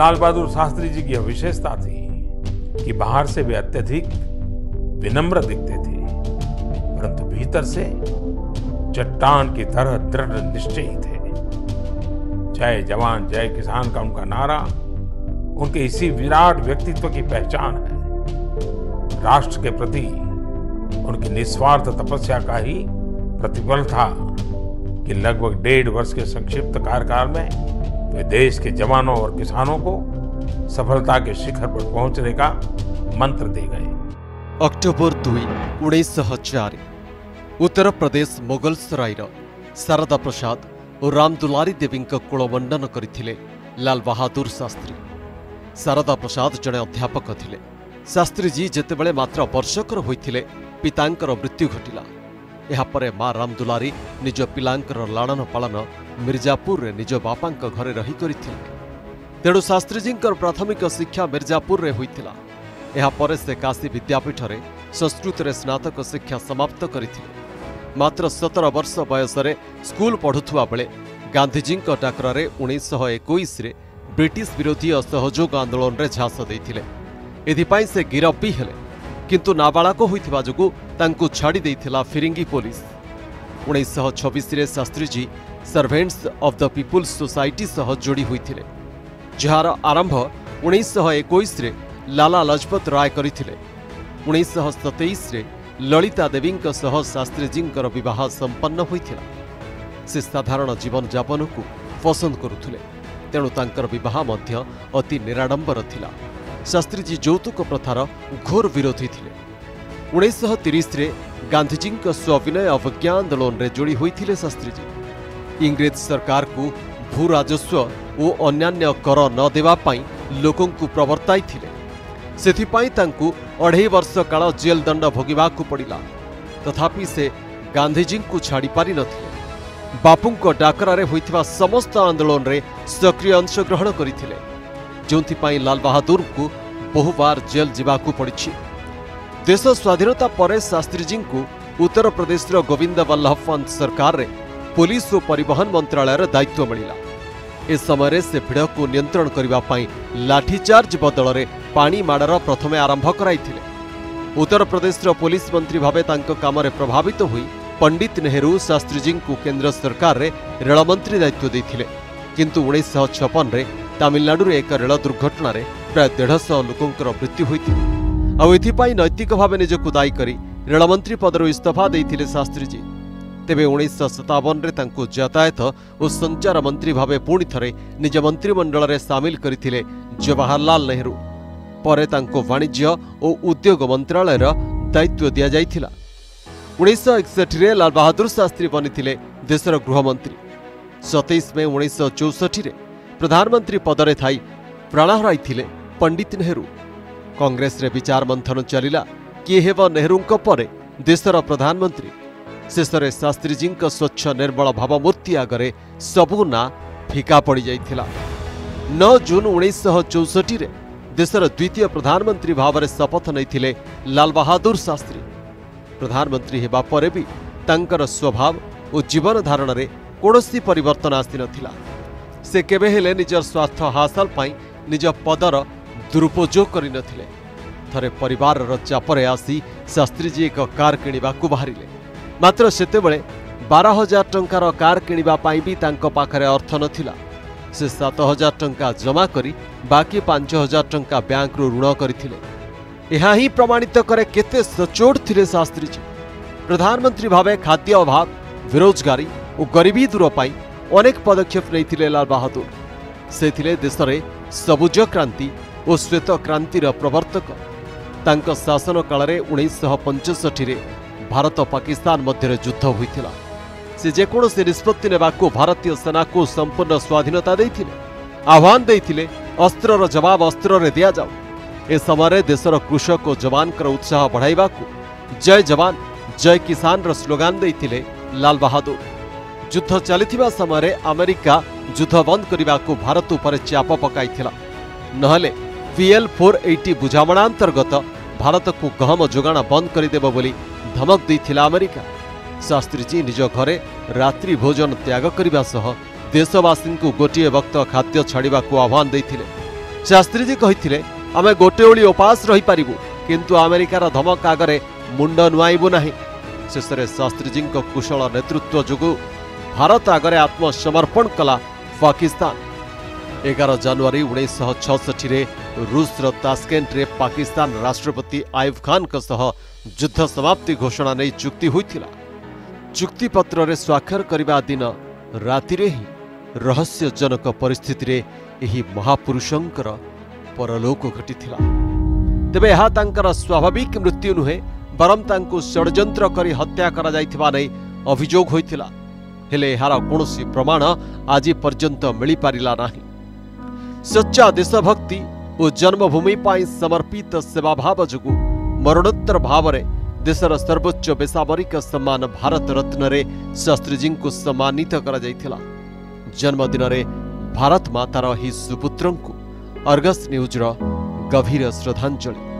लाल बहादुर शास्त्री जी की विशेषता थी कि बाहर से वे अत्यधिक विनम्र दिखते थे, परंतु भीतर से चट्टान की तरह दृढ़ निश्चयी थे। जय जवान जय किसान का उनका नारा उनके इसी विराट व्यक्तित्व की पहचान है। राष्ट्र के प्रति उनकी निस्वार्थ तपस्या का ही प्रतिफल था कि लगभग 1.5 वर्ष के संक्षिप्त कार्यकाल में वे देश के जवानों और किसानों को सफलता के शिखर पर पहुंचने का मंत्र दे गए। अक्टोबर 2, 1904 उत्तर प्रदेश मुगल सराय शारदा प्रसाद और रामदुलारी देवी कुलवंडन करथिले लाल बहादुर शास्त्री। शारदा प्रसाद जड़े अध्यापक थिले। शास्त्रीजी जेतेबेले मात्र वर्षकर होइथिले पितांकर मृत्यु घटिला। एहापरे माँ रामदुलारी निज पिलांकर लालन पालन मिर्जापुर रे निज बापांक घरे रही करिथिले। तेणु शास्त्रीजींकर प्राथमिक शिक्षा मिर्जापुर रे होइथिला। एहापरे से काशी विद्यापीठ रे संस्कृत रे स्नातक शिक्षा समाप्त करिथिले। मात्र 17 वर्ष बयसरे स्कूल पढ़ुवा बेले गांधीजी डाकर 1921 ब्रिटिश विरोधी असहयोग आंदोलन में झाँस देते एपाई से गिरफ भी हेले, किंतु नाबालक होता जो छाड़ी फिरिंगी police. 1926 Shastriji servants of the people's society सह जोड़ी होते जार आरंभ 1921 लाला लजपत राय करते। 1927 ललिता देवी शास्त्रीजी बहुत संपन्न होता। से साधारण जीवन जापन को पसंद करुले, तेणु तांकर बहुत अति निराडंबर थिला। शास्त्रीजी जौतुक प्रथार घोर विरोधी थिले। 1930 गांधीजी स्वाभिनय अवज्ञा आंदोलन में जोड़ी होते शास्त्रीजी। इंग्रेज सरकार को भू राजस्व और अन्यान्य कर न देवाई लोक प्रवर्ताई थिले। सेथिपाई तांकु 2.5 वर्ष काल जेल दंड भोगिबाकु पड़िला। तथापि से गांधीजी को छाड़ी पारि नथिले। बापूंको डाकरारे होइथिबा समस्त आंदोलन रे सक्रिय अंशग्रहण करिथिले, जोंथिपाई लाल बहादुर को बहुबार जेल जिबाकु पड़िछि। देश स्वाधीनता परे शास्त्रीजी को उत्तर प्रदेश गोविंद वल्लभ पंत सरकार रे पुलिस और परिवहन मंत्रालय दायित्व मिलिला। इस समय से भिड़ को नियंत्रण करने लाठीचार्ज बदल में पानी माड़र प्रथमे आरंभ कराई थिले। उत्तर प्रदेश पुलिस मंत्री भावे काम प्रभावित तो हुई पंडित नेहरू शास्त्रीजी को केंद्र सरकार रे रेल मंत्री दायित्व देते, किंतु 1956 तमिलनाडु में एक रेल दुर्घटन में प्राय 150 लोकर मृत्यु होती। आउपाई नैतिक भाव निजक दायी कर रेल मंत्री पदर इस्तीफा देते शास्त्रीजी। तेबे 1957 यातायात और संचार मंत्री भावे पुणि थरे निज मंत्रिमंडल में सामिल करथिले जवाहरलाल नेहरू। परे तांको वाणिज्य और उद्योग मंत्रालय दायित्व दिया जायथिला। 1961 लाल बहादुर शास्त्री बनिथिले देशर गृहमंत्री। 27 मे 1964 प्रधानमंत्री पदरे थाई प्राण हराइथिले पंडित नेहरू। कांग्रेस रे विचार मंथन चलिला कि हेबो नेहरूंक परे देशर प्रधानमंत्री। शेषे शास्त्रीजी स्वच्छ निर्मल भावमूर्ति आगे सबू ना फिका पड़ जाता। 9 जून 1964 देशर द्वितीय प्रधानमंत्री भाव में शपथ नहीं लाल बहादुर शास्त्री। प्रधानमंत्री होगापर भी तांकर स्वभाव और जीवन धारण में कौन परिवर्तन आसी नाला। से केवे निजर स्वास्थ्य हासिल पर निज पदर दुरुपयोग कर थे। परिवार चापे आसी शास्त्रीजी एक कार कि बाहर, मात्र सेतेबेले 12,000 टंकार कार किणिबा पाई भी तांको पाखरे अर्थ नथिला। से 7,000 टंका जमा करी बाकी 5,000 टंका बैंक रु ऋण करिथिले। एहा ही प्रमाणित करे केते सचोट थिले शास्त्रीजी। प्रधानमंत्री भावे खाद्य अभाव, बेरोजगारी और गरीबी दूर पाई अनेक पदक्षेप नैथिले लाल बहादुर। से थिले देशरे सबुज क्रांति और श्वेत क्रांतिर प्रवर्तक। तांको शासन काल रे 1965 भारत और पाकिस्तान मध्य युद्ध होता। से जेकोसी निष्पत्ति नेबाकू भारतीय सेना को संपूर्ण स्वाधीनता देते आह्वान देते अस्त्रर जवाब अस्त्र दि जाऊ। ए समय देशर कृषक और जवान उत्साह बढ़ावा जय जवान जय किसान स्लोगान देते लाल बहादुर। युद्ध चलता समय अमेरिका युद्ध बंद करने को भारत उपर चाप पकड़ नहले PL-480 बुझामणा अंतर्गत भारत को गहम जोगाण बंद करदेव बोली धमक देथिला अमेरिका। शास्त्रीजी निज घरे रात्रि भोजन त्याग करने देशवासी को गोटे वक्त खाद्य छाड़क आह्वान देते। शास्त्रीजी कही आम गोटे ओली उपास रही पारू किंतु अमेरिकार धमक आगे मुंड नुआईबू ना। शेष में शास्त्रीजी कुशल नेतृत्व जो भारत आगे आत्मसमर्पण कला पाकिस्तान। 11 जनवरी 1966 रूसर तास्केन्ट में पाकिस्तान राष्ट्रपति अयूब खान युद्ध समाप्ति घोषणा नहीं चुक्ति होता। चुक्तिपत्र रे स्वाक्षर करने दिन राति ही रहस्यजनक परिस्थिति रे यही महापुरुषंकर परलोक घटी। तेबे यह तांकर स्वाभाविक मृत्यु नुहे बरम तांकु षड्यंत्र करी हत्या करा जायथिबा नै अभियोग होइथिला। हेले एहार कोनोसी प्रमाण आज पर्यंत मिली पारिला नाही। सच्चा देशभक्ति और जन्मभूमि पाई समर्पित सेवा भाव जोगु मरणोत्तर भाव रे देशर सर्वोच्च बेसामरिक सम्मान भारत रत्न रे शास्त्रीजी को सम्मानित करा जायथिला। जन्मदिन रे भारत मातार ही सुपुत्रंकु अर्गस न्यूज रो गभीर श्रद्धांजलि।